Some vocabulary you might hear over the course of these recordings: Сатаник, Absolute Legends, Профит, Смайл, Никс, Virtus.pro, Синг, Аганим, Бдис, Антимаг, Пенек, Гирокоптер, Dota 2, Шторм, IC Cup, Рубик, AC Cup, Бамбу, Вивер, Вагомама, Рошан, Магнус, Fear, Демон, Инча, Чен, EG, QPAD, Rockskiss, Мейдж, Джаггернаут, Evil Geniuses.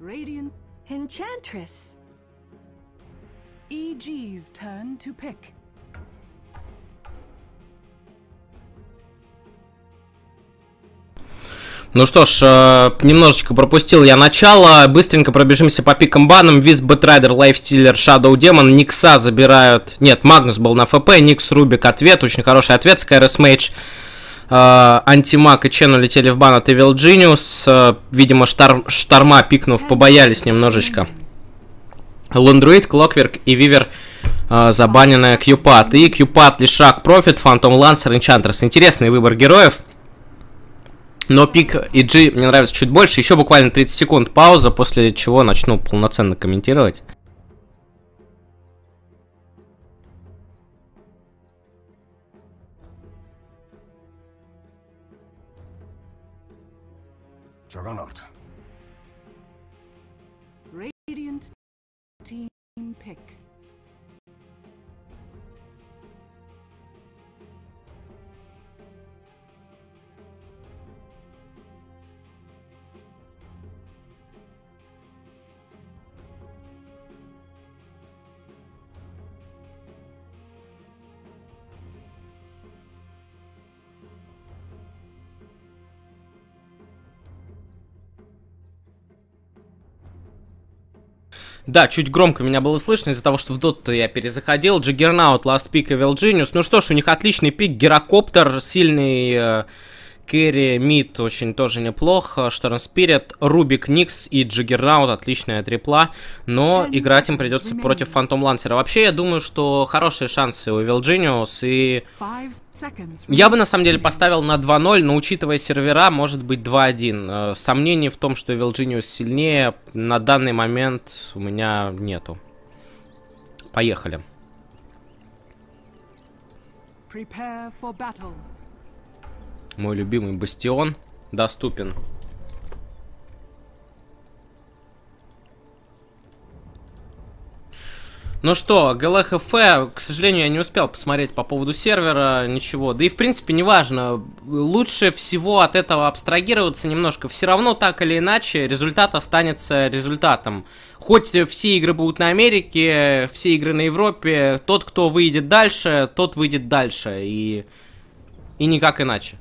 Radiant Enchantress. EG's turn to pick. Ну что ж, немножечко пропустил я начало. Быстренько пробежимся по пикам банам. Виз, Бэтрайдер, Лайфстиллер, Шадоу Демон. Никса забирают. Нет, Магнус был на ФП. Никс, Рубик, ответ. Очень хороший ответ. Скайрис, Мейдж, Антимаг и Чен улетели в бан от Evil Genius. Видимо, Шторма пикнув, побоялись немножечко. Лундруид, Клокверк и Вивер забаненная QPAD. И QPAD, Лешрак, Профит, Фантом, Лансер, Энчантрес. Интересный выбор героев. Но пик EG мне нравится чуть больше. Еще буквально 30 секунд пауза, после чего начну полноценно комментировать. Джаггернаут. Radiant team pick. Да, чуть громко меня было слышно, из-за того, что в доту я перезаходил. Джиггернаут, Last Pick, Evil Genius. Ну что ж, у них отличный пик. Гирокоптер, сильный керри, мид очень тоже неплохо. Шторм Спирит, Рубик, Никс и Джиггернаут. Отличная трипла. Но играть им придется против Фантом Лансера. Вообще, я думаю, что хорошие шансы у Evil Genius. И я бы, на самом деле, поставил на 2-0, но, учитывая сервера, может быть 2-1. Сомнений в том, что Evil Genius сильнее, на данный момент у меня нету. Поехали. Мой любимый бастион доступен. Ну что, ГЛХФ, к сожалению, я не успел посмотреть по поводу сервера, ничего. Да и, в принципе, неважно. Лучше всего от этого абстрагироваться немножко. Все равно, так или иначе, результат останется результатом. Хоть все игры будут на Америке, все игры на Европе, тот, кто выйдет дальше, тот выйдет дальше. И никак иначе.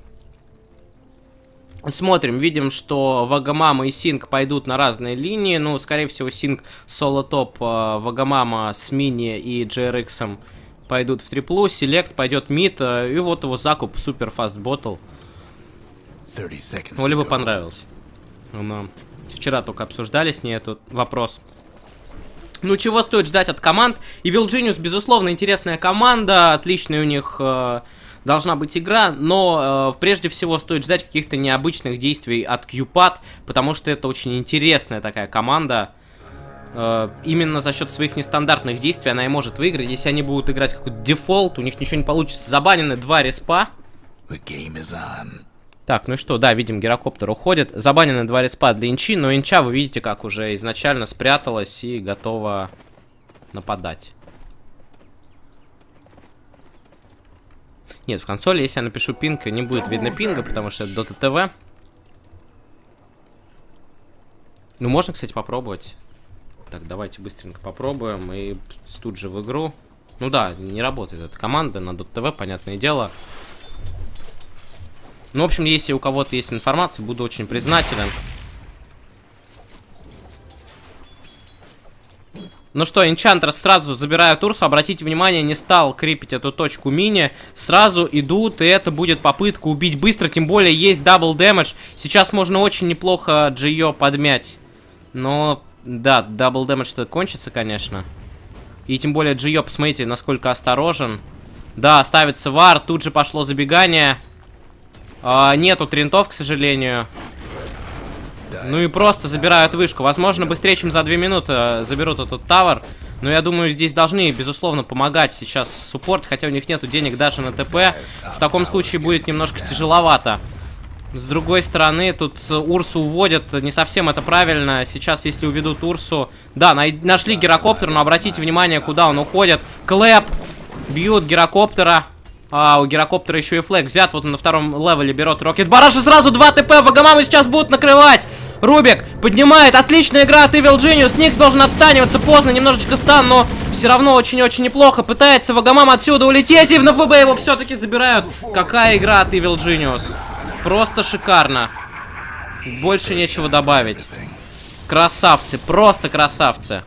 Смотрим, видим, что Вагомама и Синг пойдут на разные линии. Ну, скорее всего, Синг соло-топ, Вагомама с мини и JRX пойдут в триплу. Селект пойдет мид, и вот его закуп, супер фаст ботл. Ну, либо понравился. Но вчера только обсуждали с ней этот вопрос. Ну, чего стоит ждать от команд? Evil Genius, безусловно, интересная команда, отличный у них... должна быть игра, но прежде всего стоит ждать каких-то необычных действий от QPAD, потому что это очень интересная такая команда. Именно за счет своих нестандартных действий она и может выиграть. Если они будут играть какой-то дефолт, у них ничего не получится. Забанены 2 респа. Так, ну и что, да, видим, Гирокоптер уходит. Забанены 2 респа для Инчи, но Инча, вы видите, как уже изначально спряталась и готова нападать. Нет, в консоли, если я напишу пинг, не будет видно пинга, потому что это Dota TV. Ну, можно, кстати, попробовать. Так, давайте быстренько попробуем и тут же в игру. Ну да, не работает эта команда на Dota TV, понятное дело. Ну, в общем, если у кого-то есть информация, буду очень признателен. Ну что, Энчантрес сразу забирают Урсу. Обратите внимание, не стал крепить эту точку мини. Сразу идут, и это будет попытка убить быстро. Тем более, есть дабл дэмэдж. Сейчас можно очень неплохо Джио подмять. Но, да, дабл дэмэдж-то кончится, конечно. И тем более Джио, посмотрите, насколько осторожен. Да, ставится вар. Тут же пошло забегание. Нету тринтов, к сожалению. Ну и просто забирают вышку. Возможно, быстрее, чем за 2 минуты заберут этот тавер. Но я думаю, здесь должны, безусловно, помогать сейчас суппорт. Хотя у них нету денег даже на ТП. В таком случае будет немножко тяжеловато. С другой стороны, тут Урсу уводят. Не совсем это правильно. Сейчас, если уведут Урсу... Да, нашли Гирокоптер, но обратите внимание, куда он уходит. Клэп бьют Гирокоптера. А, у Гирокоптера еще и флэг взят. Вот он на втором левеле берет рокет. Бараш и сразу 2 ТП. Вагомаму сейчас будут накрывать. Рубик поднимает. Отличная игра от Evil Genius. Никс должен отстаниваться. Поздно. Немножечко стан, но все равно очень-очень неплохо. Пытается Вагомама отсюда улететь. И в ФБ его все-таки забирают. Какая игра от Evil Genius. Просто шикарно. Больше нечего добавить. Красавцы. Просто красавцы.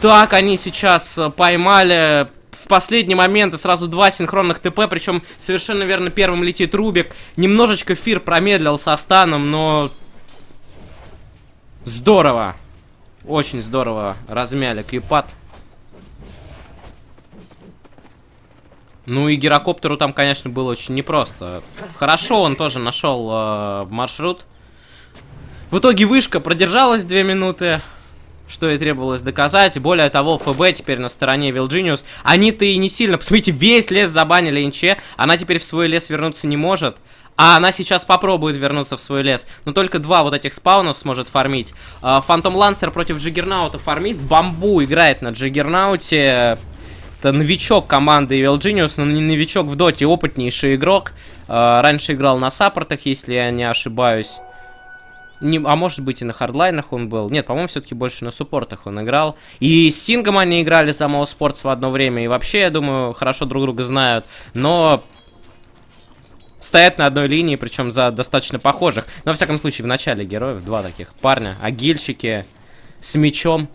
Так, они сейчас поймали... В последний момент и сразу 2 синхронных ТП, причем совершенно верно первым летит Рубик. Немножечко Фир промедлил со станом, но... Здорово. Очень здорово размяли QPAD. Ну и Гирокоптеру там, конечно, было очень непросто. Хорошо, он тоже нашел маршрут. В итоге вышка продержалась 2 минуты. Что и требовалось доказать. Более того, ФБ теперь на стороне Evil Genius. Они-то и не сильно. Посмотрите, весь лес забанили Инче. Она теперь в свой лес вернуться не может. А она сейчас попробует вернуться в свой лес. Но только 2 вот этих спаунов сможет фармить. Фантом Лансер против Джиггернаута фармит. Бамбу играет на Джиггернауте. Это новичок команды Evil Genius, но не новичок в доте. Опытнейший игрок. Раньше играл на саппортах, если я не ошибаюсь. Не, а может быть и на хардлайнах он был. Нет, по-моему, все-таки больше на суппортах он играл. И с Сингом они играли за Mouz Sports в одно время. И вообще, я думаю, хорошо друг друга знают. Но стоят на одной линии, причем за достаточно похожих. Но, во всяком случае, в начале героев 2 таких парня. Агильщики с мечом.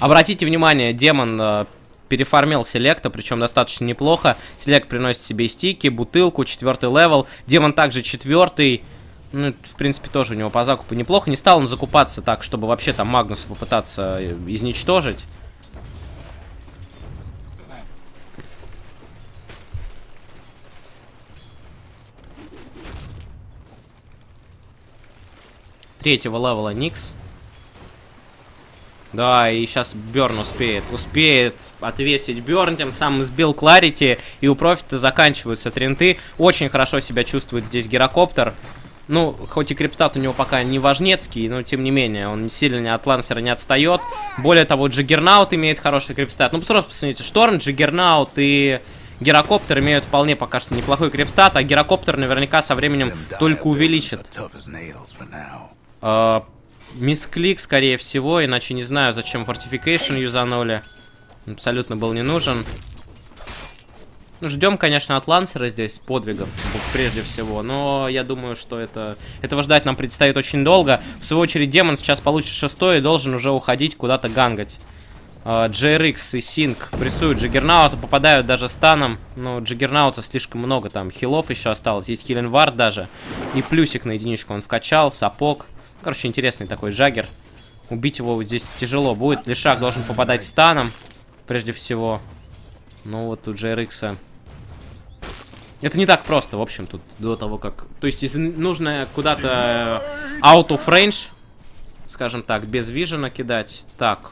Обратите внимание, Демон... переформил Селекта, причем достаточно неплохо. Селект приносит себе стики, бутылку, 4-й левел. Демон также 4-й. Ну, в принципе, тоже у него по закупу неплохо. Не стал он закупаться так, чтобы вообще там Магнуса попытаться изничтожить. Третьего левела Никс. Да, и сейчас Бёрн успеет отвесить Бёрн, тем самым сбил Кларити, и у Профита заканчиваются тринты. Очень хорошо себя чувствует здесь Гирокоптер. Ну, хоть и крипстат у него пока не важнецкий, но тем не менее, он сильно от Лансера не отстает. Более того, Джаггернаут имеет хороший крипстат. Ну, просто посмотрите, Шторм, Джаггернаут и Гирокоптер имеют вполне пока что неплохой крипстат, а Гирокоптер наверняка со временем только увеличит. Мисклик, скорее всего, иначе не знаю, зачем фортификейшн юзанули. Абсолютно был не нужен. Ну, ждем, конечно, от Лансера здесь подвигов, прежде всего. Но я думаю, что этого ждать нам предстоит очень долго. В свою очередь, Демон сейчас получит 6-й и должен уже уходить куда-то гангать. JRX и Синг прессуют Джаггернаута, попадают даже станом. Но Джаггернаута слишком много, там хилов еще осталось. Есть хиленвард даже. И плюсик на единичку он вкачал, сапог. Короче, интересный такой Джаггер. Убить его здесь тяжело будет. Лешрак должен попадать станом, прежде всего. Ну вот у JRX. Это не так просто, в общем, тут до того, как... То есть, если нужно куда-то out of range, скажем так, без вижена кидать. Так...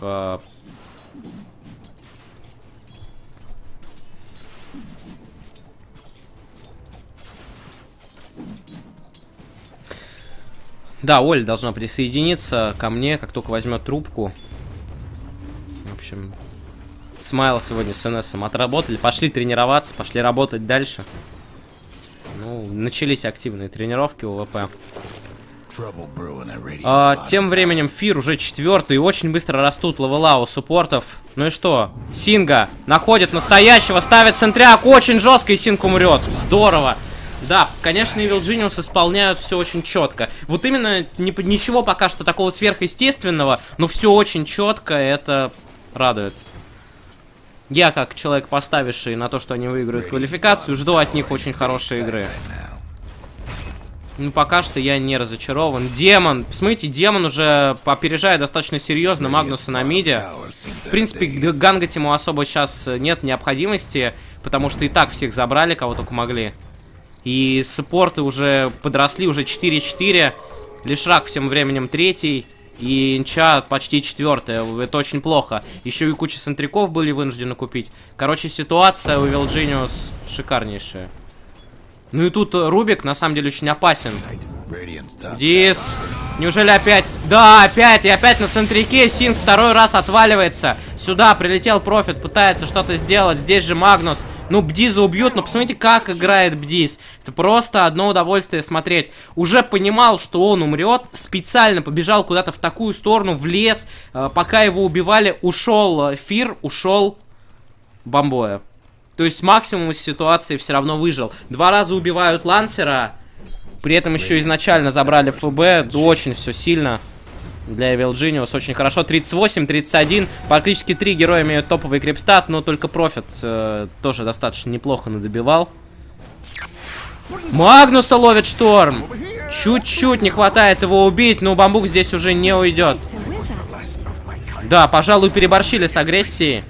Да, Оля должна присоединиться ко мне, как только возьмет трубку. В общем, Смайл сегодня с НСом отработали. Пошли тренироваться, пошли работать дальше. Ну, начались активные тренировки у ВП. Тем временем Фир уже 4-й. Очень быстро растут левела у суппортов. Ну и что? Синга находит настоящего, ставит центряк. Очень жестко, и Синг умрет. Здорово. Да, конечно, Evil Genius исполняют все очень четко. Вот именно ничего пока что такого сверхъестественного, но все очень четко, это радует. Я, как человек, поставивший на то, что они выиграют квалификацию, жду от них очень хорошей игры. Ну, пока что я не разочарован. Демон, смотрите, Демон уже опережает достаточно серьезно Магнуса на миде. В принципе, гангать ему особо сейчас нет необходимости, потому что и так всех забрали, кого только могли. И саппорты уже подросли, уже 4-4. Лешрак тем временем 3-й. И Инча почти 4-я. Это очень плохо. Еще и куча центриков были вынуждены купить. Короче, ситуация у Evil Genius шикарнейшая. Ну и тут Рубик на самом деле очень опасен. Дис... Неужели опять? Да, опять! И опять на центрике Синг второй раз отваливается. Сюда прилетел Профит, пытается что-то сделать. Здесь же Магнус. Ну, Бдиза убьют, но посмотрите, как играет Бдис. Это просто одно удовольствие смотреть. Уже понимал, что он умрет. Специально побежал куда-то в такую сторону, в лес. Пока его убивали, ушел Фир, ушел Бомбоя. То есть максимум из ситуации все равно выжил. Два раза убивают Лансера. При этом еще изначально забрали ФБ. Да, очень все сильно. Для Evil Genius очень хорошо. 38, 31. Практически 3 героя имеют топовый крипстат. Но только Профит тоже достаточно неплохо надобивал. Магнуса ловит Шторм. Чуть-чуть не хватает его убить. Но Бамбук здесь уже не уйдет. Да, пожалуй, переборщили с агрессией.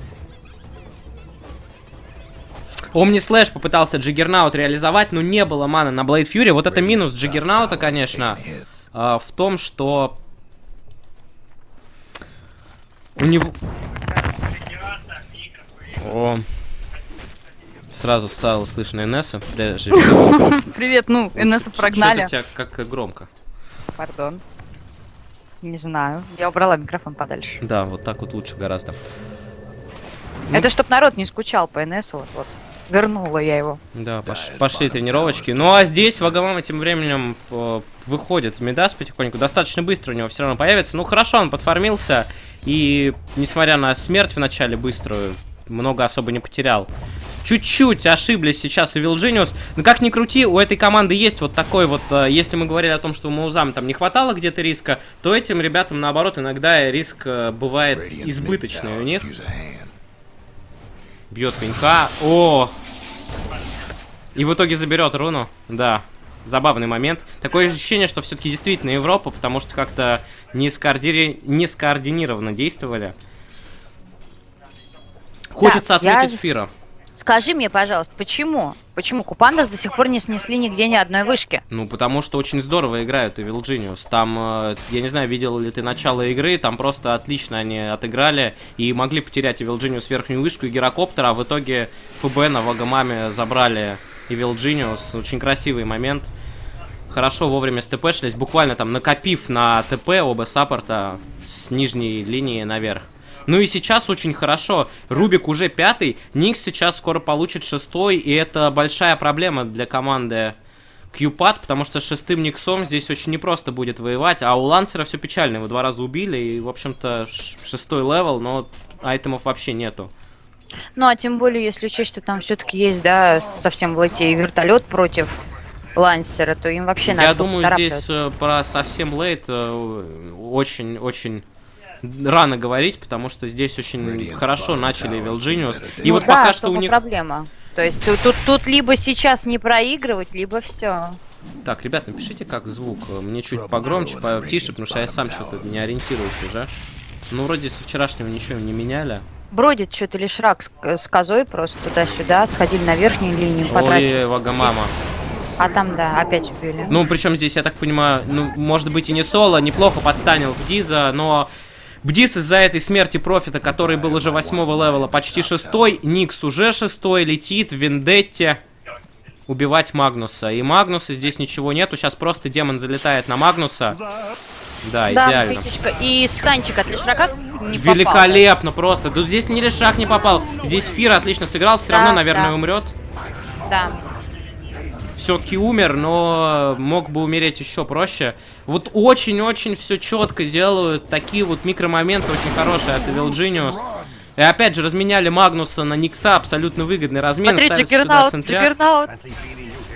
Омни-слэш попытался Джиггернаут реализовать, но не было маны на Блейд Фьюри. Вот это минус Джиггернаута, конечно, в том, что у него... О. Сразу стало слышно Инесса. Привет, ну, Инессу прогнали. Что-то у тебя как громко. Пардон. Не знаю. Я убрала микрофон подальше. Да, вот так вот лучше гораздо. Это чтоб народ не скучал по Инессу, вот. Вернула я его. Да, пошли тренировочки. Ну а здесь Вагомама тем временем выходит в Мидас потихоньку. Достаточно быстро у него все равно появится. Ну хорошо, он подформился. И несмотря на смерть в начале быструю, много особо не потерял. Чуть-чуть ошиблись сейчас Evil Genius. Но как ни крути, у этой команды есть вот такой вот... Если мы говорили о том, что у Маузам там не хватало где-то риска, то этим ребятам наоборот иногда риск бывает избыточный у них. Бьет пенька. О! И в итоге заберет руну. Да. Забавный момент. Такое ощущение, что все-таки действительно Европа, потому что как-то не скоординированно действовали. Хочется отметить Фира. Скажи мне, пожалуйста, почему? Почему Купандас до сих пор не снесли нигде ни одной вышки? Ну, потому что очень здорово играют Evil Genius. Там, я не знаю, видел ли ты начало игры, там просто отлично они отыграли и могли потерять Evil Genius верхнюю вышку и Гирокоптер, а в итоге ФБ на Вагомаме забрали Evil Genius. Очень красивый момент. Хорошо вовремя стпшились, буквально там накопив на ТП оба саппорта с нижней линии наверх. Ну и сейчас очень хорошо. Рубик уже 5-й. Никс сейчас скоро получит 6-й. И это большая проблема для команды QPAD, потому что с 6-м Никсом здесь очень непросто будет воевать. А у Лансера все печально. Его два раза убили. И, в общем-то, 6-й левел, но айтемов вообще нету. Ну, а тем более, если учесть, что там все-таки есть, да, совсем в лейте и вертолет против Лансера, то им вообще надо. Я думаю, здесь про совсем лейт очень-очень... рано говорить, потому что здесь очень хорошо начали Evil Genius. И ну вот да, пока что у них... проблема. То есть тут либо сейчас не проигрывать, либо все. Так, ребят, напишите как звук. Мне чуть погромче, потише, потому что я сам что-то не ориентируюсь уже. Ну, вроде со вчерашнего ничего не меняли. Бродит что-то Лешрак с козой просто туда-сюда. Сходили на верхнюю линию, потратили. Ой, Вагомама. А там, да, опять убили. Ну, причем здесь, я так понимаю, ну, может быть и не соло, неплохо подстанил Бдиза, но... Бдис из-за этой смерти Профита, который был уже 8-го левела, почти 6-й. Никс уже 6-й, летит в Вендетте убивать Магнуса. И Магнуса здесь ничего нету, сейчас просто Демон залетает на Магнуса. Да, идеально. Да, и станчик от Лешрака не попал. Великолепно просто. Тут здесь не Лешрак не попал, здесь Фир отлично сыграл, все равно, наверное, умрет. Да. Все-таки умер, но мог бы умереть еще проще. Вот очень-очень все четко делают. Такие вот микромоменты очень хорошие от Evil Genius. И опять же разменяли Магнуса на Никса. Абсолютно выгодный размен. Смотри, Джаггернаут.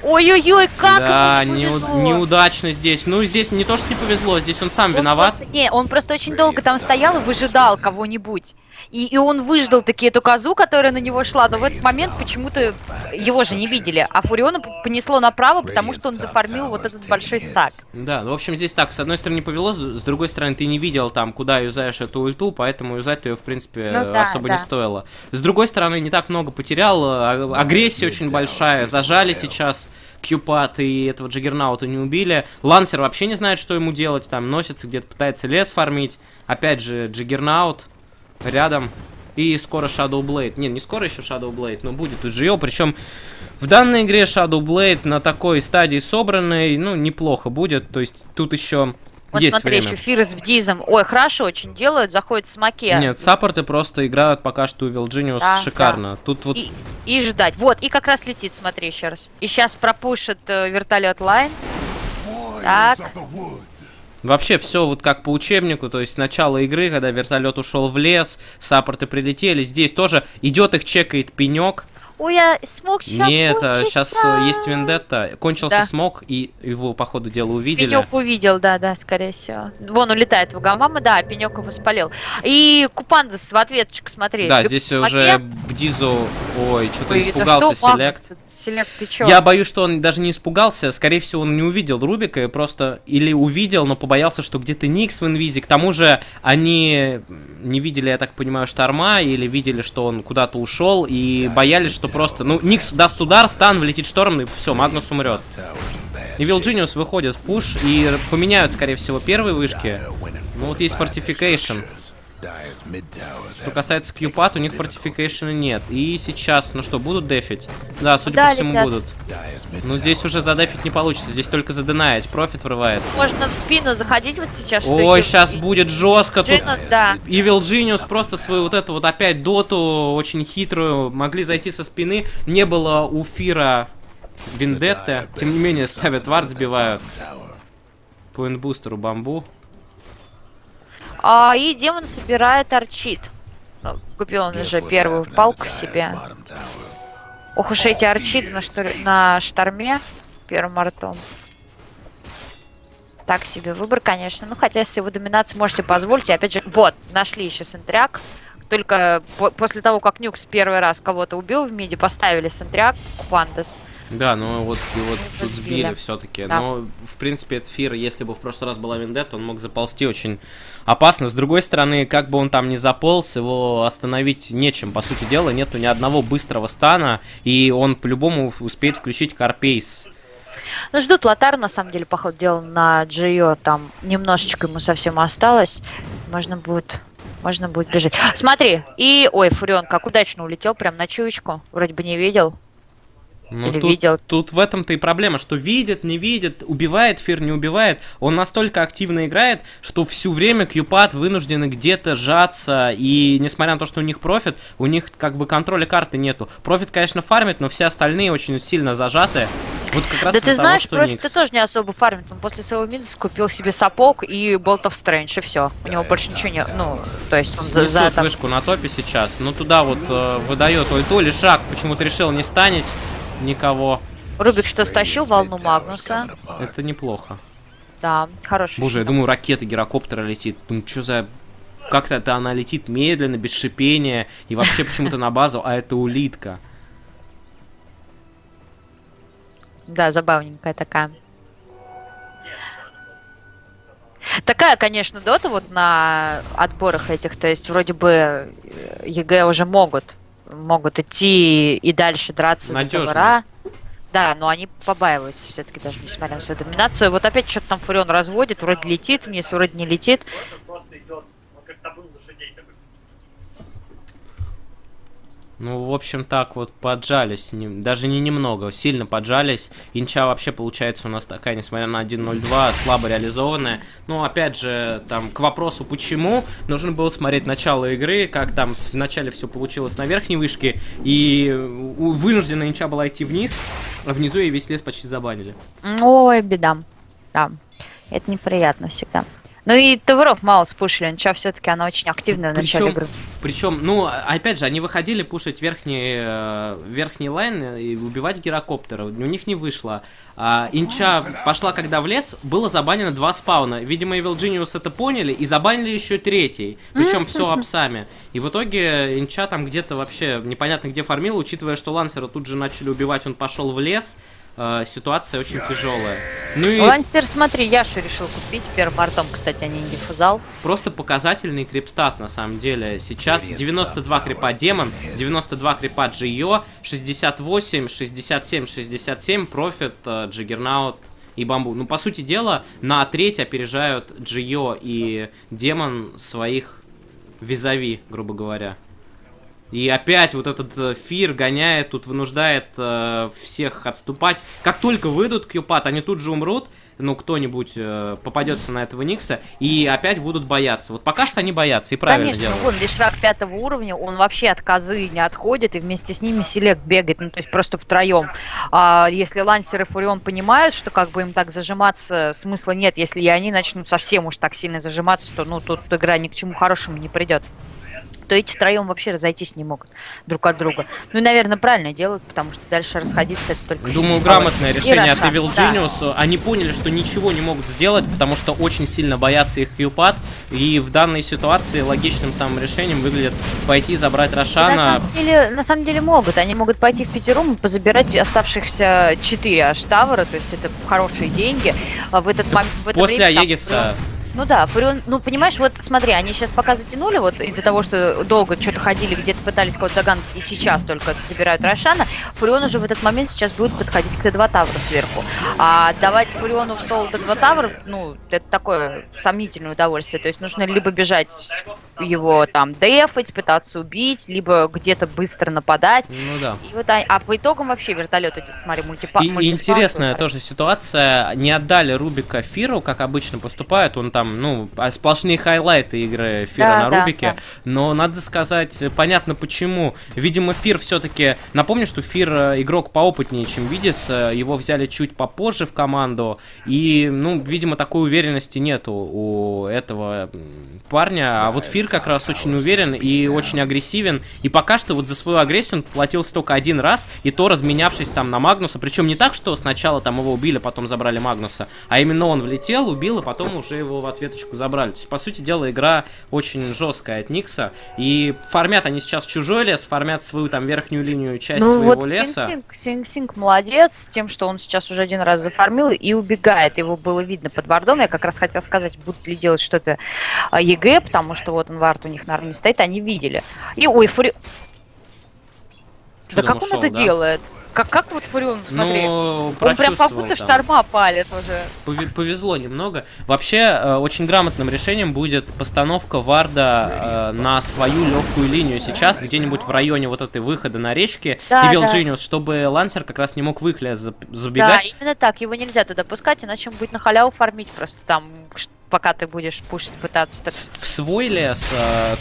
Ой-ой-ой, как да, неудачно здесь. Ну, здесь не то, что не повезло, здесь он сам виноват. Просто, не, он просто очень долго там стоял и выжидал кого-нибудь. И он выждал таки эту козу, которая на него шла. Но в этот момент почему-то его же не видели. А Фуриона понесло направо, потому что он доформил вот этот большой стак. Да, ну, в общем, здесь так. С одной стороны, не повело, с другой стороны, ты не видел там, куда юзаешь эту ульту, поэтому юзать-то ее, в принципе, ну, да, особо не стоило. С другой стороны, не так много потерял. Агрессия очень большая. Зажали сейчас QPAD и этого Джаггернаута не убили. Лансер вообще не знает, что ему делать. Там носится где-то, пытается лес фармить. Опять же, Джаггернаут рядом. И скоро Shadow Blade. Не, не скоро еще Shadow Blade, но будет уже ее. Причем в данной игре Shadow Blade на такой стадии собранной, ну, неплохо будет. То есть тут еще Вот есть смотри, время. Еще Фир с Бдизом. Ой, хорошо очень делают, заходят с маке. Нет, саппорты просто играют пока что у Evil Genius, да, шикарно. Да. Тут вот... и ждать. Вот, и как раз летит, смотри еще раз. И сейчас пропушит вертолет лайн. Так. Вообще все вот как по учебнику, то есть с начала игры, когда вертолет ушел в лес, саппорты прилетели, здесь тоже идет их чекает пенек. Ой, я смог сейчас. Нет, сейчас есть вендетта. Кончился, да, смог, и его, по ходу дела, увидели. Пенек увидел, да, скорее всего. Вон улетает Вагомама, да, пенек его спалил. И Купандас в ответочку, смотри. Да, здесь уже Бдизу... Ой, что-то испугался, что, Селект. Селект, ты чё? Я боюсь, что он даже не испугался. Скорее всего, он не увидел Рубика, и просто или увидел, но побоялся, что где-то Никс в инвизе. К тому же они не видели, я так понимаю, Шторма, или видели, что он куда-то ушел, и боялись, что просто, ну, Никс даст удар, стан, влетит Шторм, и все, Магнус умрет. Evil Genius выходит в пуш и поменяют, скорее всего, первые вышки. Ну, вот есть Fortification. Что касается QPAD, у них Fortification нет. И сейчас, ну что, будут дефить? Да, судя по всему, будут. Но здесь уже задефить не получится, здесь только заденаять. Профит врывается. Можно в спину заходить вот сейчас. Ой, сейчас будет жестко. Genius, тут... да. Evil Genius просто свою вот эту вот опять доту очень хитрую. Могли зайти со спины, не было у Фира вендетты. Тем не менее, ставят вард, сбивают. Пойнт-бустеру бамбу. И демон собирает арчит. Купил он уже первую палку себе. Ох уж эти арчиты на шторме первым артом. Так себе выбор, конечно. Ну, хотя, если вы доминацию можете позволить, опять же, вот, нашли еще сентряк. Только после того, как Нюкс первый раз кого-то убил в миде, поставили сентряк, Купандас. Да, ну вот его тут сбили все-таки. Да. Но, в принципе, этот Фир, если бы в прошлый раз была вендетта, он мог заползти очень опасно. С другой стороны, как бы он там ни заполз, его остановить нечем. По сути дела, нету ни одного быстрого стана, и он по-любому успеет включить Карпейс. Ну, ждут Лотар, на самом деле, по ходу дела, на Джио. Там немножечко ему совсем осталось. Можно будет бежать. Смотри, и... Ой, Фурион как удачно улетел, прям на чуечку. Вроде бы не видел. Ну, тут в этом-то и проблема, что видит, не видит, убивает Фир, не убивает. Он настолько активно играет, что все время QPAD вынуждены где-то сжаться. И несмотря на то, что у них профит, у них как бы контроля карты нету. Профит, конечно, фармит, но все остальные очень сильно зажаты. Вот как раз да, ты знаешь, Профит ты тоже не особо фармит. Он после своего минуса купил себе сапог и Bolt of Strange, и все. У него больше ничего не... Ну, то есть он снесет вышку на топе сейчас. Но туда вот выдает ульту. Лешрак почему-то решил не станить никого. Рубик что, стащил волну Магнуса? Это неплохо. Да, хороший. Боже, я думаю, ракета гирокоптера летит. Ну, что за... Как-то это она летит медленно, без шипения. И вообще почему-то на базу, а это улитка. Да, забавненькая такая. Такая, конечно, дота вот на отборах этих. То есть, вроде бы, EG уже могут идти и дальше драться надежно за ковра. Да, но они побаиваются все-таки, даже несмотря на свою доминацию. Вот опять что-то там Фурион разводит, вроде летит, вниз, вроде не летит. Ну, в общем, так вот поджались, даже не немного, сильно поджались. Инча вообще получается у нас такая, несмотря на 1.02, слабо реализованная. Но, опять же, там, к вопросу почему, нужно было смотреть начало игры, как там вначале все получилось на верхней вышке, и вынуждена Инча была идти вниз, а внизу ей весь лес почти забанили. Ой, беда. Да, это неприятно всегда. Ну и товаров мало спушили, Инча все-таки она очень активная в начале игры. Причем, ну, опять же, они выходили пушить верхний лайн и убивать гирокоптера. У них не вышло. Инча пошла, когда в лес, было забанено 2 спауна. Видимо, Evil Genius это поняли и забанили еще 3-й. Причем все апсами. И в итоге Инча там где-то вообще непонятно где фармила, учитывая, что Лансера тут же начали убивать, он пошел в лес. Ситуация очень тяжелая. Ну и... Лансер, смотри, Яшу решил купить первым артом, кстати, а не диффузал. Просто показательный крипстат, на самом деле. Сейчас 92 крипа демон, 92 крипа Джио, 68, 67, 67, профит, Джиггернаут и бамбу. Ну, по сути дела, на треть опережают Джио и демон своих визави, грубо говоря. И опять вот этот Фир гоняет, тут вынуждает всех отступать. Как только выйдут QPAD, они тут же умрут. Ну, кто-нибудь попадется на этого Никса, и опять будут бояться. Вот пока что они боятся, и правильно делают. Конечно, вот Лешрак 5-го уровня, он вообще от козы не отходит, и вместе с ними Селект бегает, ну, то есть просто втроем. А если Лансер и Фурион понимают, что как бы им так зажиматься смысла нет, если и они начнут совсем уж так сильно зажиматься, то, ну, тут игра ни к чему хорошему не придет. То эти втроем вообще разойтись не могут друг от друга. Ну и, наверное, правильно делают, потому что дальше расходиться это только... Думаю, грамотное решение от Evil Genius. Да. Они поняли, что ничего не могут сделать, потому что очень сильно боятся их QPAD. И в данной ситуации логичным самым решением выглядит пойти забрать Рошана. На самом деле могут. Они могут пойти в пятером и позабирать оставшихся 4 аж тавера. То есть это хорошие деньги. В этот момент... После Аегиса... Ну да, Фурион, ну понимаешь, вот смотри, они сейчас пока затянули, вот из-за того, что долго что-то ходили, где-то пытались кого-то заганить, и сейчас только собирают Рошана, Фурион уже в этот момент сейчас будет подходить к Т2 тавру сверху. А давать Фуриону в соло Т2 тавру, ну, это такое сомнительное удовольствие, то есть нужно либо бежать его там дефать, пытаться убить, либо где-то быстро нападать. Ну да. И вот, а по итогам вообще вертолет идет, смотри, мультиспаун. Интересная тоже ситуация, не отдали Рубика Фиру, как обычно поступает, он там, ну, сплошные хайлайты игры Фира на Рубике, но надо сказать, понятно почему. Видимо, Фир все-таки, напомню, что Фир игрок поопытнее, чем Бдис, его взяли чуть попозже в команду, и, ну, видимо, такой уверенности нету у этого парня, а вот Фир как раз очень уверен и очень агрессивен. И пока что вот за свою агрессию он платился только один раз, и то разменявшись там на Магнуса. Причем не так, что сначала там его убили, потом забрали Магнуса, а именно он влетел, убил, и потом уже его в ответочку забрали. То есть, по сути дела, игра очень жесткая от Никса. И фармят они сейчас чужой лес, фармят свою там верхнюю линию, часть своего леса. Синг молодец с тем, что он сейчас уже один раз зафармил и убегает. Его было видно под бордом. Я как раз хотел сказать, будут ли делать что-то EG, потому что вот он вард у них на армии стоит, они видели. И ой, Фурион. Да как он это делает? Как вот Фурион, смотри, ну, он прям по пути шторма палит уже. Повезло немного. Вообще, очень грамотным решением будет постановка варда на свою легкую линию сейчас, где-нибудь в районе вот этой выхода на речке. Да, Evil Genius, чтобы Лансер как раз не мог в их лес забегать. Да, именно так, его нельзя туда пускать, иначе он будет на халяву фармить просто там, пока ты будешь пушить, пытаться... В свой лес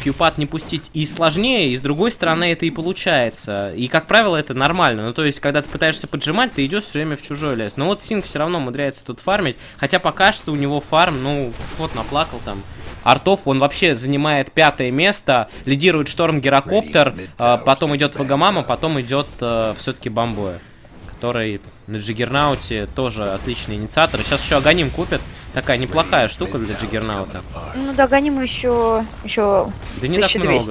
QPAD не пустить и сложнее, и с другой стороны это и получается. И, как правило, это нормально. Ну, то есть, когда ты пытаешься поджимать, ты идешь все время в чужой лес. Но вот Синг все равно умудряется тут фармить, хотя пока что у него фарм, ну, вот наплакал там. Артов, он вообще занимает 5-е место, лидирует Шторм, Гирокоптер, потом идет Вагомама, потом идет все-таки Бамбу, который на Джиггернауте тоже отличный инициатор. Сейчас еще Аганим купят. Такая неплохая штука для Джиггернаута. Ну да, Аганим еще да не так много.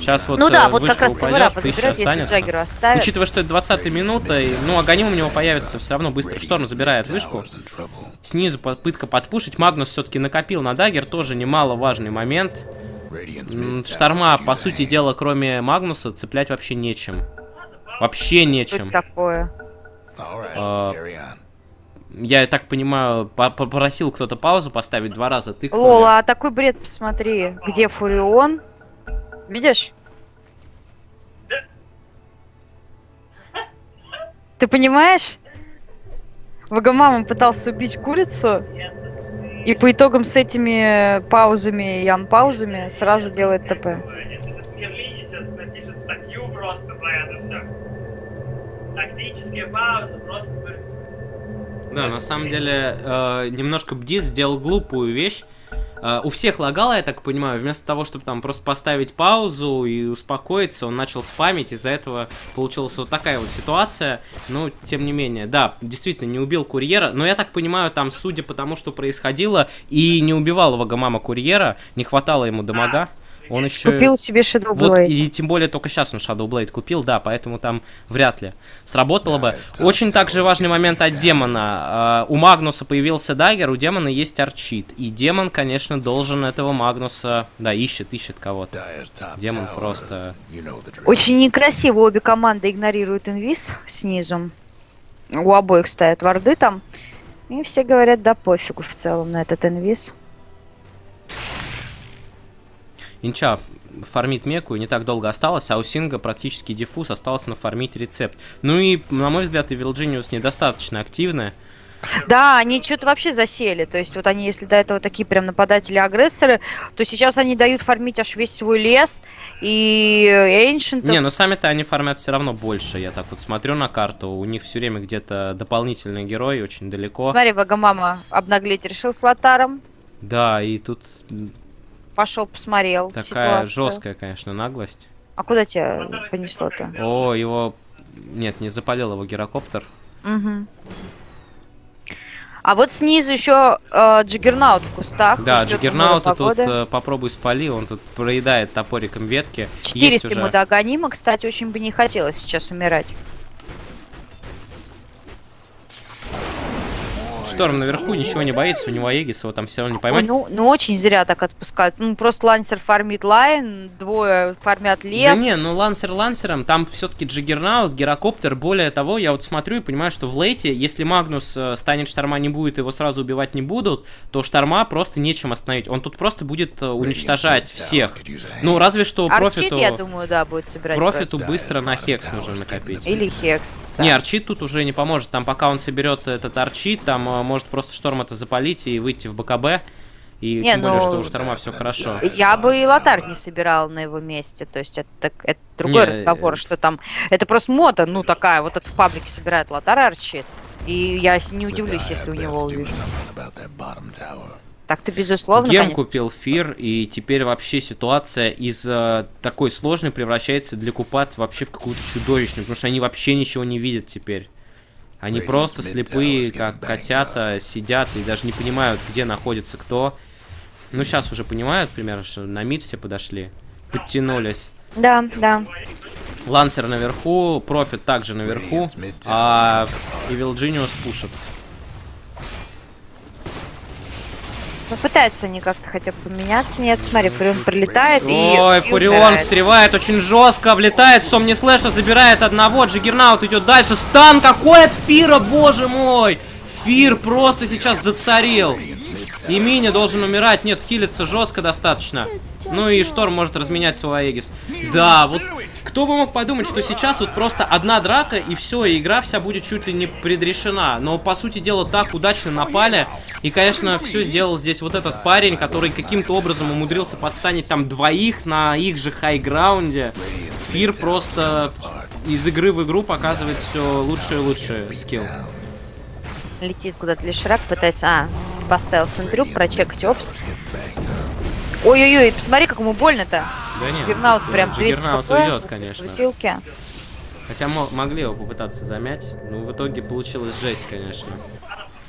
Сейчас вот, ну да, вот как раз упадет, 1000 останется. Учитывая, что это 20-я минута, ну Аганим у него появится все равно быстро. Шторм забирает вышку. Снизу попытка подпушить. Магнус все-таки накопил на даггер, тоже немаловажный момент. Шторма, по сути дела, кроме Магнуса, цеплять вообще нечем. Вообще нечем. Такое. Я так понимаю, попросил кто-то паузу поставить 2 раза. Ты Лола, а такой бред посмотри. Где Фурион? Видишь? Ты понимаешь? Вагомама пытался убить курицу. И по итогам с этими паузами и анпаузами сразу делает ТП. Тактические паузы просто... Да, на самом деле, немножко Бдис сделал глупую вещь. У всех лагало, я так понимаю, вместо того, чтобы там просто поставить паузу и успокоиться, он начал спамить, из-за этого получилась вот такая вот ситуация, но тем не менее, да, действительно не убил курьера, но я так понимаю, там, судя по тому, что происходило, и не убивал Вагомама курьера, не хватало ему дамага. Он еще купил себе Shadow Blade. Вот, и тем более только сейчас он Shadow Blade купил, да, поэтому там вряд ли сработало бы. Очень также важный момент от Демона. У Магнуса появился даггер, у Демона есть арчит. И Демон, конечно, должен этого Магнуса... Да, ищет кого-то. Демон просто... Очень некрасиво обе команды игнорируют инвиз снизу. У обоих стоят варды там. И все говорят, да пофигу в целом на этот инвиз. Инча, фармит меку и не так долго осталось, а у Синга практически диффуз, осталось нафармить рецепт. Ну и, на мой взгляд, Evil Genius недостаточно активны. Да, они что-то вообще засели, то есть вот они, если до этого такие прям нападатели-агрессоры, то сейчас они дают фармить аж весь свой лес и Ancient. Не, но сами-то они фармят все равно больше, я так вот смотрю на карту, у них все время где-то дополнительные герои очень далеко. Смотри, Вагомама обнаглеть решил с Лотаром. Да, и тут... Пошел, посмотрел. Такая ситуация жесткая, конечно, наглость. А куда тебя понесло-то? О, его... Нет, не запалил его гирокоптер. Угу. А вот снизу еще Джиггернаут в кустах. Да, Джиггернаута тут попробуй спали, он тут проедает топориком ветки. 400 ему до гонима, кстати, очень бы не хотелось сейчас умирать. Шторм наверху ничего не боится, у него Эгис, его там все равно не поймать. Ой, ну очень зря так отпускают. Ну, просто Лансер фармит лайн, двое фармят лес. Да не, ну Лансер лансером, там все-таки Джиггернаут, гирокоптер, более того, я вот смотрю и понимаю, что в лейте, если Магнус станет шторма не будет, его сразу убивать не будут, то шторма просто нечем остановить. Он тут просто будет уничтожать всех. Ну, разве что Профиту... я думаю, да, будет собирать. Профиту быстро на Хекс нужно накопить. Или Хекс. Да. Не, Арчит тут уже не поможет. Там пока он соберет этот Арчит, там может просто Шторм это запалить и выйти в БКБ. И не, тем более, ну, что у Шторма все хорошо. Я бы и Лотар не собирал на его месте. То есть это другой разговор, что там... Это просто мода, ну такая, вот это в паблике собирает Лотар Арчит. И я не удивлюсь, если у него увижу. Так-то, безусловно, Гем конечно купил Fear, и теперь вообще ситуация из такой сложной превращается для QPAD вообще в какую-то чудовищную, потому что они вообще ничего не видят теперь. Они просто слепые, как котята, сидят и даже не понимают, где находится кто. Ну, сейчас уже понимают, примерно, что на мид все подошли, подтянулись. Да, да. Лансер наверху, Профит также наверху, а Evil Genius пушит. Ну, пытаются они как-то хотя бы поменяться. Нет, смотри, Фурион прилетает. Ой, Фурион встревает очень жестко, влетает, Сомни Слэша забирает одного, Джиггернаут идет дальше. Стан какой от Фира, боже мой! Фир просто сейчас зацарил. И Мини должен умирать. Нет, хилится жестко достаточно. Ну и Шторм может разменять свой Эгис. Да, вот кто бы мог подумать, что сейчас вот просто одна драка и все, и игра вся будет чуть ли не предрешена. Но по сути дела так удачно напали. И, конечно, все сделал здесь вот этот парень, который каким-то образом умудрился подстанить там двоих на их же хайграунде. Фир просто из игры в игру показывает все лучше и лучше скилл. Летит куда-то Лешрак, пытается... А, поставил сентрю, прочекать опс. Ой-ой-ой, посмотри, как ему больно-то. Да нет, Джиггернаут прям 200 хп уйдет, конечно. Бутылки. Хотя могли его попытаться замять, но в итоге получилась жесть, конечно.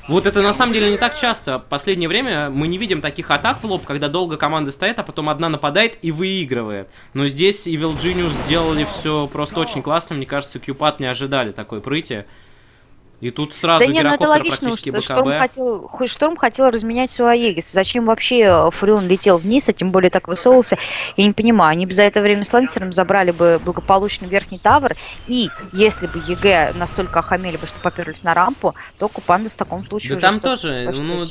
Вот это на самом деле не так часто. В последнее время мы не видим таких атак в лоб, когда долго команда стоит, а потом одна нападает и выигрывает. Но здесь Evil Genius сделали все просто очень классно. Мне кажется, QPAD не ожидали такой прыти. И тут сразу гирокоптер практически БКБ. Шторм хотел разменять свой Аегис. Зачем вообще Фурион летел вниз, а тем более так высовывался? Я не понимаю. Они бы за это время с Лансером забрали бы благополучный верхний тавр. И если бы EG настолько охамели бы, что поперлись на рампу, то Купанда в таком случае... Да там тоже, ну,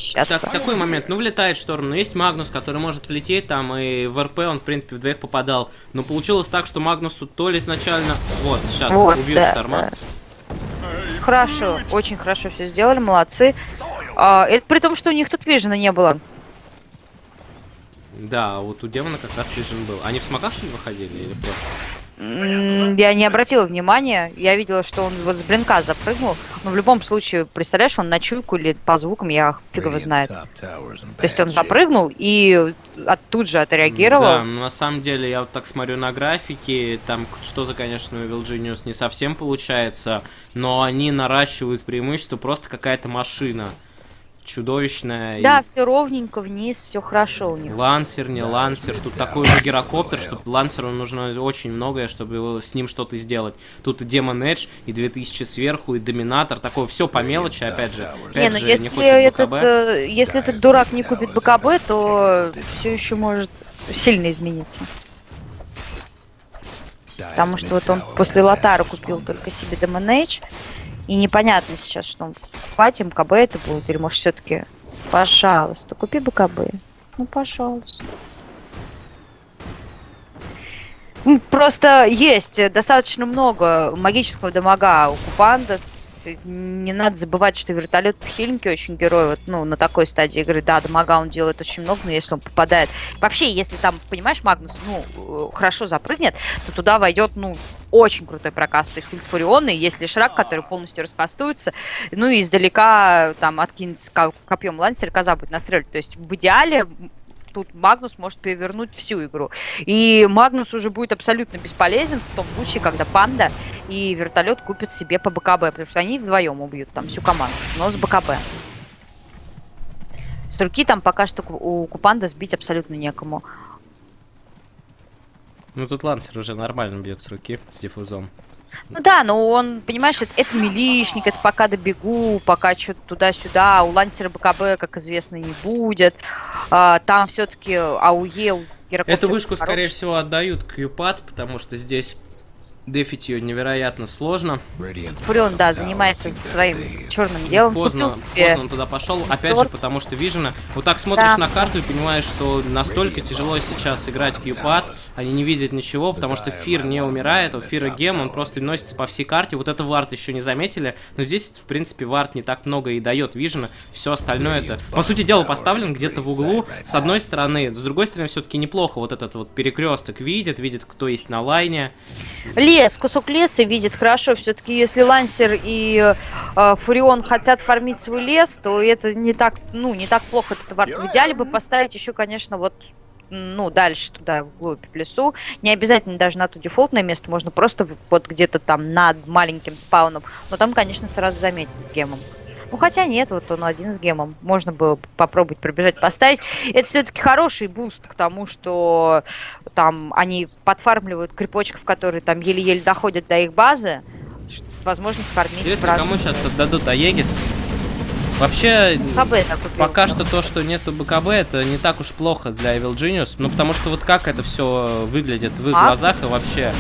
такой момент. Ну, влетает Шторм, но есть Магнус, который может влететь там, и в РП он, в принципе, в двоих попадал. Но получилось так, что Магнусу то ли изначально... Вот, сейчас вот, убьют Шторма. Да. Хорошо, очень хорошо все сделали, молодцы. Это при том, что у них тут вижена не было. Да, вот у Демона как раз вижен был. Они в смоках, что ли, выходили или просто? Я не обратила внимания. Я видела, что он вот с блинка запрыгнул. Но в любом случае, представляешь, он на чуйку или по звукам, я фиг его знает. То есть он запрыгнул и тут же отреагировал. Да, на самом деле, я вот так смотрю на графики, там что-то, конечно, у Evil Genius не совсем получается, но они наращивают преимущество, просто какая-то машина чудовищная. Да, и... все ровненько вниз, все хорошо у них. Лансер, не Лансер, тут такой же гирокоптер, что Лансеру нужно очень многое, чтобы с ним что-то сделать. Тут и Демон Эдж, и 2000 сверху, и Доминатор, такое все по мелочи, опять же. Опять не, ну, если, если этот дурак не купит БКБ, то все еще может сильно измениться. Потому что вот он после Лотара купил только себе Демон Эдж. И непонятно сейчас, что он покупать, МКБ это будет, или может все-таки... Пожалуйста, купи БКБ. Ну, пожалуйста. Просто есть достаточно много магического дамага у Купандас. Не надо забывать, что вертолет хиленький очень герой, вот, ну, на такой стадии игры, да, дамага он делает очень много, но если он попадает... Вообще, если там, понимаешь, Магнус, ну, хорошо запрыгнет, то туда войдет, ну, очень крутой прокаст. То есть Фурион, и есть Лешрак, который полностью раскастуется, ну, и издалека, там, откинется копьем Лансер, коза будет настреливать. То есть в идеале... Тут Магнус может перевернуть всю игру. И Магнус уже будет абсолютно бесполезен в том случае, когда Панда и вертолет купят себе по БКБ. Потому что они вдвоем убьют там всю команду. Но с БКБ. С руки там пока что у Купанда сбить абсолютно некому. Ну тут Лансер уже нормально бьет с руки с диффузом. Ну да, но он, понимаешь, это милишник, это пока добегу, пока что-то туда-сюда. У Лансера БКБ, как известно, не будет. Там все-таки АУЕ у Гирокоптера... Эту вышку, короче, скорее всего, отдают QPAD, потому что здесь дефить ее невероятно сложно. Фурион, да, занимается своим черным делом. Поздно он туда пошел, опять же, потому что Вижена... Вот так смотришь на карту и понимаешь, что настолько тяжело сейчас играть QPAD. Они не видят ничего, потому что Фир не умирает, у Фира гем, он просто носится по всей карте. Вот это вард еще не заметили, но здесь, в принципе, вард не так много и дает Вижена. Все остальное это, по сути дела, поставлен где-то в углу, с одной стороны. С другой стороны, все-таки неплохо вот этот вот перекресток видит, кто есть на лайне. Лес, кусок леса видит хорошо. Все-таки если Лансер и Фурион хотят фармить свой лес, то это не так, ну, не так плохо этот вард. В идеале бы поставить еще, конечно, вот, ну, дальше туда, вглубь в лесу. Не обязательно даже на то дефолтное место, можно просто вот где-то там над маленьким спауном. Но там, конечно, сразу заметить с гемом. Ну, хотя нет, вот он один с гемом. Можно было попробовать пробежать, поставить. Это все-таки хороший буст к тому, что там они подфармливают крепочков, которые там еле-еле доходят до их базы. Возможность фармить. Интересно, кому сейчас отдадут Аегис? Вообще, пока что то, что нету БКБ, это не так уж плохо для Evil Genius. Ну, потому что вот как это все выглядит в их глазах и вообще...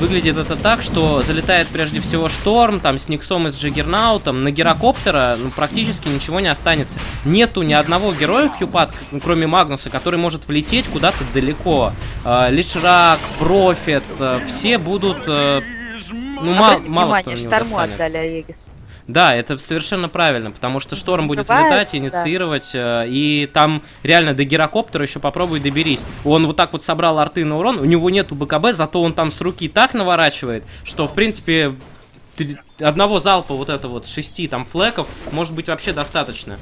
Выглядит это так, что залетает прежде всего Шторм, там с Никсом и с Джиггернаутом. На Гирокоптера ну, практически ничего не останется. Нету ни одного героя QPAD, кроме Магнуса, который может влететь куда-то далеко. Лешрак, Профит, все будут... Ну, мало кто у него достанет. Да, это совершенно правильно, потому что Шторм будет вылетать, инициировать, и там реально до Гирокоптера еще попробуй доберись. Он вот так вот собрал арты на урон, у него нету БКБ, зато он там с руки так наворачивает, что, в принципе, одного залпа вот этого вот 6 там флеков может быть вообще достаточно.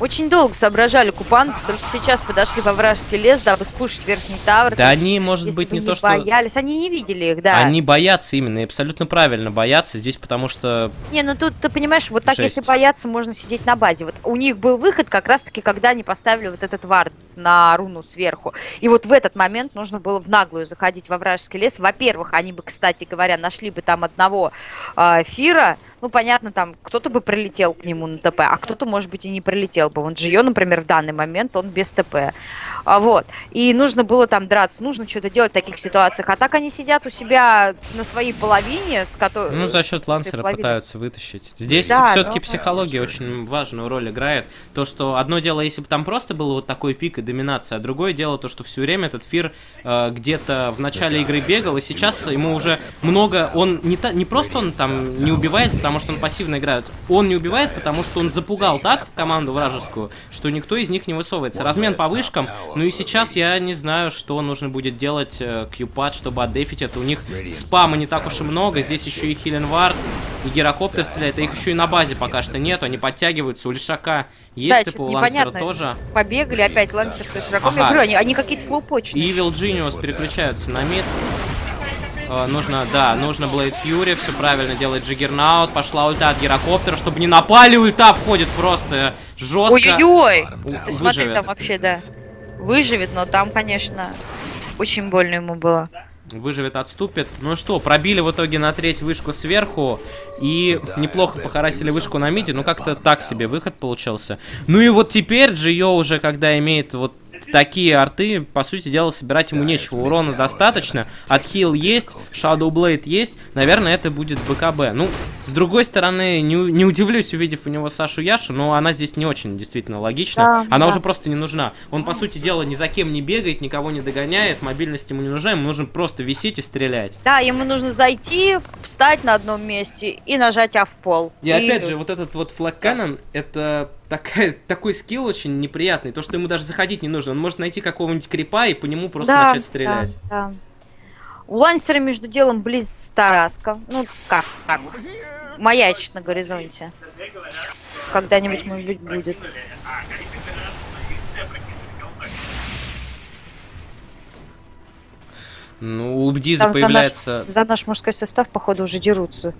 Очень долго соображали купанцы, только сейчас подошли во вражеский лес, дабы спушить верхний тавр. Да они, может быть, не то что... боялись, они не видели их, да. Они боятся именно, и абсолютно правильно боятся здесь, потому что... Не, ну тут, ты понимаешь, вот так, если бояться, можно сидеть на базе. Вот у них был выход как раз-таки, когда они поставили вот этот вард на руну сверху. И вот в этот момент нужно было в наглую заходить во вражеский лес. Во-первых, они бы, кстати говоря, нашли бы там одного Фира. Ну, понятно, там кто-то бы прилетел к нему на ТП, а кто-то, может быть, и не прилетел бы. Вон Джио, например, в данный момент, он без ТП. Вот. И нужно было там драться, нужно что-то делать в таких ситуациях. А так они сидят у себя на своей половине, с которой... Ну, за счет Лансера пытаются вытащить. Здесь да, все-таки психология очень важную роль играет. То, что одно дело, если бы там просто был вот такой пик и доминация, а другое дело то, что все время этот Фир где-то в начале игры бегал, и сейчас ему уже много... Он не просто он там не убивает, потому что он пассивно играет. Он не убивает, потому что он запугал так в команду вражескую, что никто из них не высовывается. Размен по вышкам. Ну и сейчас я не знаю, что нужно будет делать QPAD, чтобы отдефить это. У них спама не так уж и много. Здесь еще и Хиленвард, и Гирокоптер стреляет. А их еще и на базе пока что нет. Они подтягиваются. У Лешака есть, да, типа, у Лансера тоже. Побегали опять Лансер с Лешаком. Я говорю, они какие-то слоупочные. Evil Genius переключаются на мид. Нужно Блейд Фьюри, все правильно делает Джиггернаут, пошла ульта от Гирокоптера, чтобы не напали, ульта входит просто жестко. Ой-ой-ой! Ты смотри, там вообще, да, выживет, но там, конечно, очень больно ему было. Выживет, отступит. Ну что, пробили в итоге на треть вышку сверху. И неплохо похарасили вышку на миде, но как-то так себе выход получился. Ну и вот теперь Джио уже, когда имеет вот такие арты, по сути дела, собирать ему нечего. Урона достаточно. Отхил есть, Shadow Blade есть. Наверное, это будет БКБ. Ну, С другой стороны, не удивлюсь, увидев у него Сашу Яшу, но она здесь не очень действительно логична. Да, она уже просто не нужна. Он, по сути дела, ни за кем не бегает, никого не догоняет, мобильность ему не нужна, ему нужно просто висеть и стрелять. Да, ему нужно зайти, встать на одном месте и нажать А в пол. И опять же, вот этот вот флаг канон, это... Такой скилл очень неприятный, то, что ему даже заходить не нужно. Он может найти какого-нибудь крипа и по нему просто начать стрелять. Да, да. У Лансера, между делом, близ Тараска. Ну, как так? Маяч на горизонте. Когда-нибудь, может быть, будет. Ну, у Бдиза там появляется... За наш мужской состав, походу, уже дерутся.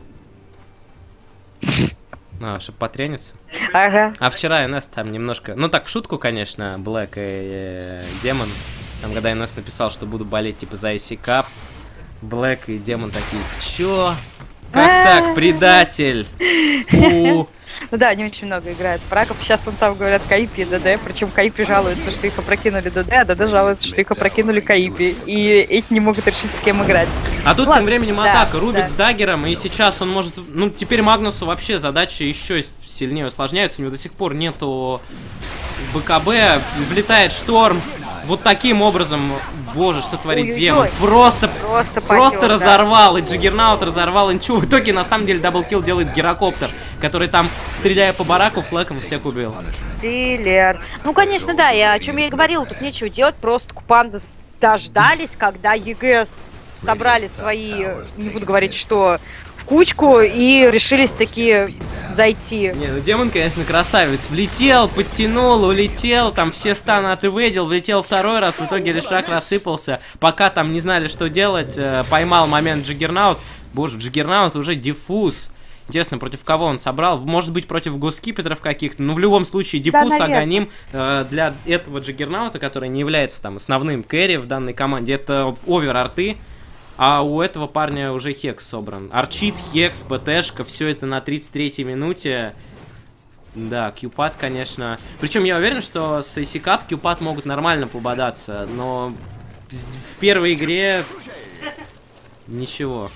Чтобы потрениться. Ага. А вчера у нас там немножко... Ну так, в шутку, конечно, Блэк и Демон. Там, когда НС написал, что буду болеть типа за IC Cup, Блэк и Демон такие: чё? Как так, предатель? Фу. Ну да, они очень много играют фрагов. Сейчас вон там говорят Каипи и ДД, причем Каипи жалуются, что их опрокинули ДД, а ДД жалуются, что их опрокинули Каипи. И эти не могут решить, с кем играть. А тут тем временем атака. Рубик с даггером, и сейчас он может... Ну, теперь Магнусу вообще задачи еще сильнее усложняются. У него до сих пор нету БКБ. Влетает Шторм. Вот таким образом, боже, что творит Демон. Просто разорвал, и Джиггернаут разорвал Инчу. В итоге, на самом деле, даблкил делает Гирокоптер, который там, стреляя по бараку, флэком всех убил. Стилер. Ну, конечно, да, я о чем я и говорил, тут нечего делать, просто Купанды дождались, когда EG собрали свои, не буду говорить, что... кучку, и решились такие зайти. Не, ну Демон, конечно, красавец. Влетел, подтянул, улетел, там все станы отведел, влетел второй раз, в итоге Лешрак рассыпался. Пока там не знали, что делать, поймал момент Джиггернаут. Боже, Джиггернаут уже диффуз. Интересно, против кого он собрал? Может быть, против госкипетров каких-то, но в любом случае диффуз агоним для этого Джиггернаута, который не является там основным керри в данной команде, это овер-арты. А у этого парня уже хекс собран. Арчит, хекс, ПТшка, все это на 33-й минуте. Да, QPAD, конечно. Причем я уверен, что с AC Cup QPAD могут нормально пободаться, но в первой игре ничего.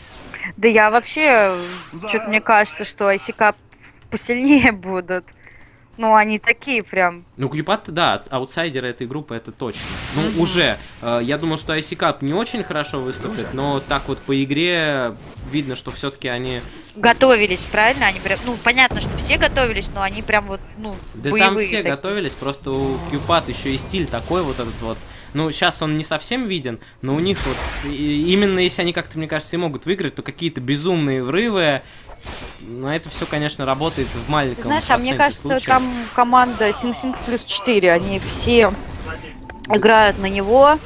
Да я вообще, что-то мне кажется, что IC Cup посильнее будут. Ну, они такие прям. Ну, QPAD, да, аутсайдеры этой группы, это точно. Ну, уже. Я думал, что IC Cup не очень хорошо выступит, но так вот по игре видно, что все-таки они... Готовились, правильно? Они прям... Ну, понятно, что все готовились, но они прям вот, ну, да там все такие готовились, просто у QPAD еще и стиль такой вот этот вот. Ну, сейчас он не совсем виден, но у них вот... Именно если они как-то, мне кажется, и могут выиграть, то какие-то безумные врывы... Но это все, конечно, работает в маленьком. Знаешь, а мне кажется, случаев. Там команда Синг плюс 4, они все играют на него,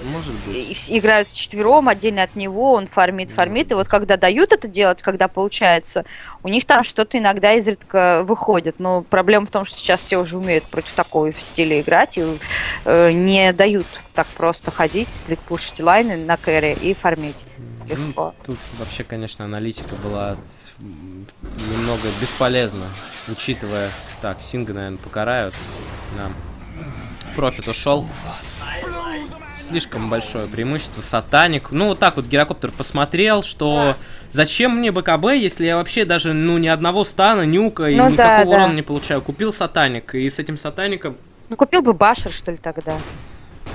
играют вчетвером, отдельно от него, он фармит, и вот когда дают это делать, когда получается, у них там что-то иногда изредка выходит, но проблема в том, что сейчас все уже умеют против такого стиля играть, и не дают так просто ходить, сплитпушить лайны на кэри и фармить. Легко. Ну, тут вообще, конечно, аналитика была немного бесполезна, учитывая... Так, Синга, наверное, покарают нам. Профит ушел. Слишком большое преимущество. Сатаник. Ну, вот так вот Гирокоптер посмотрел, что... Зачем мне БКБ, если я вообще даже, ну, ни одного стана, нюка и никакого урона не получаю? Купил Сатаник, и с этим Сатаником... Ну, купил бы Башер, что ли, тогда?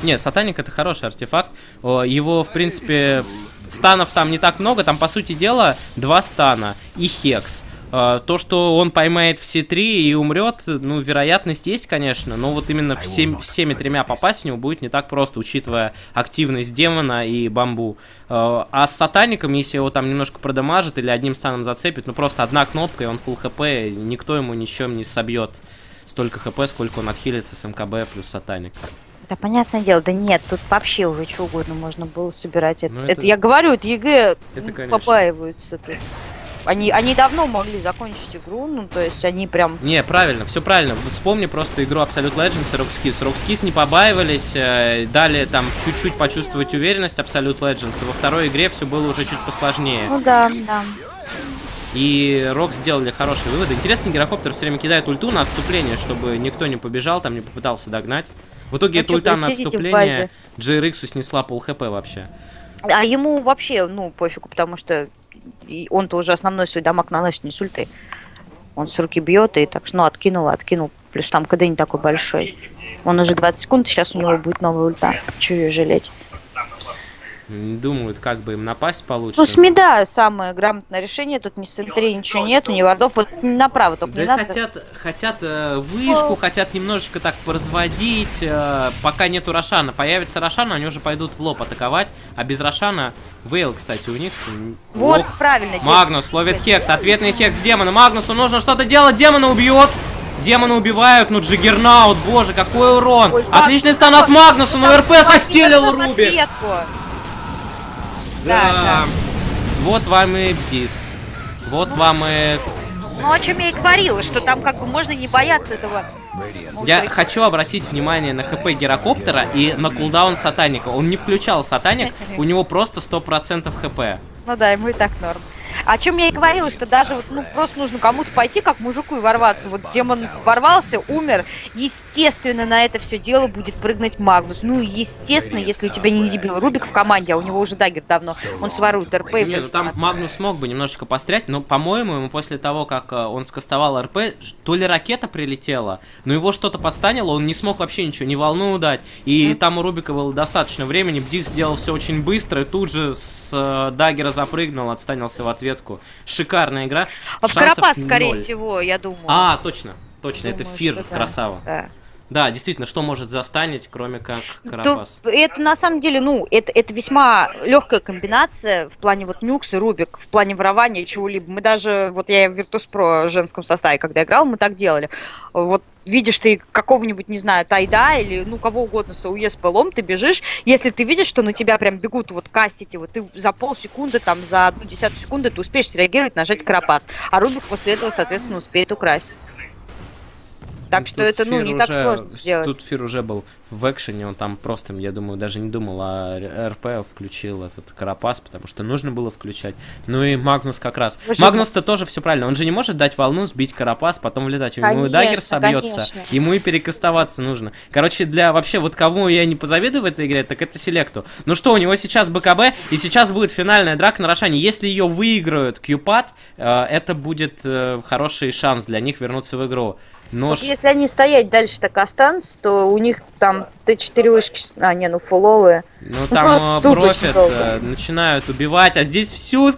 Не, Сатаник — это хороший артефакт. Его, в принципе... Станов там не так много, там, по сути дела, 2 стана и хекс. То, что он поймает все 3 и умрет, ну, вероятность есть, конечно, но вот именно всеми 3 попасть в него будет не так просто, учитывая активность Демона и Бамбу. А с Сатаником, если его там немножко продамажит или одним станом зацепит, ну, просто одна кнопка, и он фулл хп, никто ему ничем не собьет столько хп, сколько он отхилится с МКБ плюс Сатаник. Да, понятное дело, да нет, тут вообще уже что угодно можно было собирать. Это, я говорю, это EG побаиваются тут. Они давно могли закончить игру, ну, то есть они прям... Не, правильно, все правильно. Вспомни просто игру Absolute Legends и Rockskiss. Rockskiss не побаивались, дали там чуть-чуть почувствовать уверенность Absolute Legends, и во второй игре все было уже чуть посложнее. Ну да, да. И Рок сделали хорошие выводы. Интересно, Гирокоптер все время кидает ульту на отступление, чтобы никто не побежал, там не попытался догнать. В итоге эта ульта на отступление JRX-у снесла пол хп вообще. А ему вообще, ну, пофигу, потому что он тоже основной свой дамаг наносит, не сульты. Он с руки бьет, и так что, ну, откинул. Плюс там КД не такой большой. Он уже 20 секунд, сейчас у него будет новая ульта. Чего ее жалеть? Думают, как бы им напасть получше. Ну, с мида самое грамотное решение. Тут ни центри, ничего нет, у него вардов. Вот направо только да не надо. Хотят вышку, хотят немножечко так поразводить. Пока нету Рошана. Появится Рошана, они уже пойдут в лоб атаковать. А без Рошана... Вейл, кстати, у них... Вот, лох. Правильно. Магнус ловит Хекс. Ответный Хекс Демона. Магнусу нужно что-то делать. Демона убьет. Демона убивают, ну Джиггернаут, боже, какой урон. Ой, отличный стан от Магнуса, но РП состелил Рубик. Да. Вот вам и Бдис. Вот вам и... Ну, о чем я и говорила, что там как бы можно не бояться этого. Я хочу обратить внимание на ХП Гирокоптера и на кулдаун Сатаника. Он не включал Сатаник, у него просто 100% ХП. Ну да, ему и так норм. О чем я и говорила, что даже вот, ну, просто нужно кому-то пойти, как мужику, и ворваться. Вот Демон ворвался, умер. Естественно, на это все дело будет прыгнуть Магнус. Ну, естественно, если у тебя не дебил Рубик в команде, а у него уже дагер давно, он сворует РП. Не, ну там Магнус мог бы немножечко пострять, но, по-моему, ему после того, как он скастовал РП, то ли ракета прилетела, но его что-то подстанило, он не смог вообще ничего, не волну дать. И там у Рубика было достаточно времени, Бдис сделал все очень быстро, и тут же с даггера запрыгнул, отстанился в ответ. Ветку. Шикарная игра. А в Карапас, скорее всего, я думаю. А, точно, думаю, это Фир, красава. Да. Да, действительно, что может застанить, кроме как Карапас? Да, это на самом деле, ну, это весьма легкая комбинация в плане вот Нюкс и Рубик, в плане ворования чего-либо. Мы даже, вот я в Virtus.pro в женском составе, когда играл, мы так делали. Вот видишь ты какого-нибудь, не знаю, Тайда или, ну, кого угодно с АУЕ с пылом, ты бежишь. Если ты видишь, что на тебя прям бегут, вот кастите, вот ты за полсекунды, там, за 0,1 секунды ты успеешь среагировать, нажать Карапас. А Рубик после этого, соответственно, успеет украсть. Так что это, ну, не так сложно сделать. Тут Фир уже был в экшене, он там просто, я думаю, даже не думал, а РП включил этот Карапас, потому что нужно было включать. Ну и Магнус как раз. Магнус-то тоже все правильно, он же не может дать волну, сбить Карапас, потом влетать. У него и дагер собьется, ему и перекастоваться нужно. Короче, для вообще вот кому я не позавидую в этой игре, так это Селекту. Ну что, у него сейчас БКБ, и сейчас будет финальная драка на Рошане. Если ее выиграют QPAD, это будет хороший шанс для них вернуться в игру. Но если они стоять дальше так останутся, то у них там Т4 вышки, а не, ну фуловые. Ну там Профит начинают убивать, а здесь всю,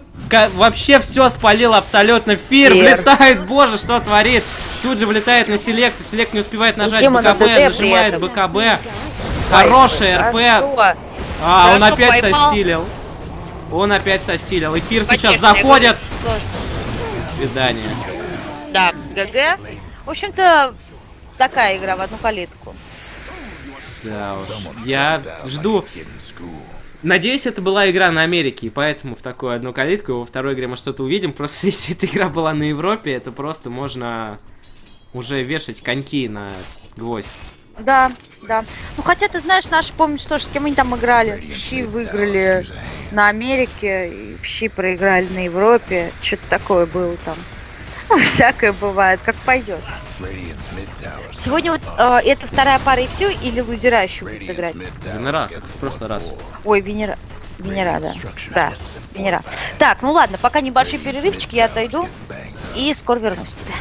вообще все спалил абсолютно. Фир влетает, боже, что творит. Тут же влетает на Селект, Селект не успевает нажать БКБ, нажимает БКБ. Хороший РП. А, он опять состилил. Он опять состилил, и Фир сейчас заходит. До свидания. Да, ГГ. В общем-то, такая игра в одну калитку. Да уж, я жду. Надеюсь, это была игра на Америке, и поэтому в такую одну калитку, во второй игре мы что-то увидим. Просто если эта игра была на Европе, это просто можно уже вешать коньки на гвоздь. Да. Ну хотя, ты знаешь, наши, помнишь тоже, с кем они там играли. Щи выиграли на Америке, щи проиграли на Европе. Что-то такое было там. Ну, всякое бывает, как пойдет. Сегодня вот это вторая пара и все, или лузера еще будет играть? Венера, как в прошлый раз. Ой, Венера, да. Да, Венера. Так, ну ладно, пока небольшой перерывчик, я отойду и скоро вернусь к тебе.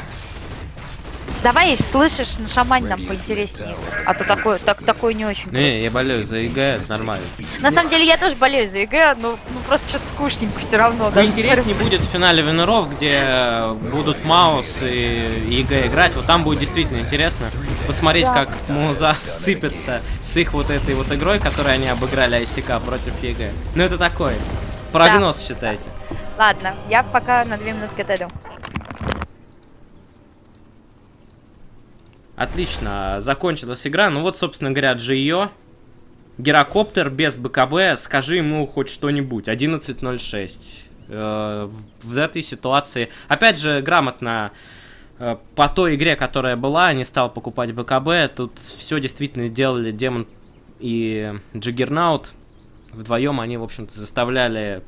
Давай, слышишь, на шамане нам поинтереснее. А то такое не очень. Не, я болею за ЕГЭ, это нормально. На самом деле я тоже болею за ЕГЭ, но ну, просто что-то скучненько все равно. Ну, интереснее будет в финале Венеров, где будут Маус и ЕГЭ играть. Вот там будет действительно интересно посмотреть, как Муза сыпется с их вот этой вот игрой, которой они обыграли IC Cup против ЕГЭ. Ну это такой прогноз, считайте. Ладно, я пока на 2 минутки отойду. Отлично, закончилась игра. Ну вот, собственно говоря, GIO. Гирокоптер без БКБ. Скажи ему хоть что-нибудь. 11.06. В этой ситуации, опять же, грамотно по той игре, которая была, не стал покупать БКБ. Тут все действительно делали Демон и Джиггернаут. Вдвоем они, в общем-то, заставляли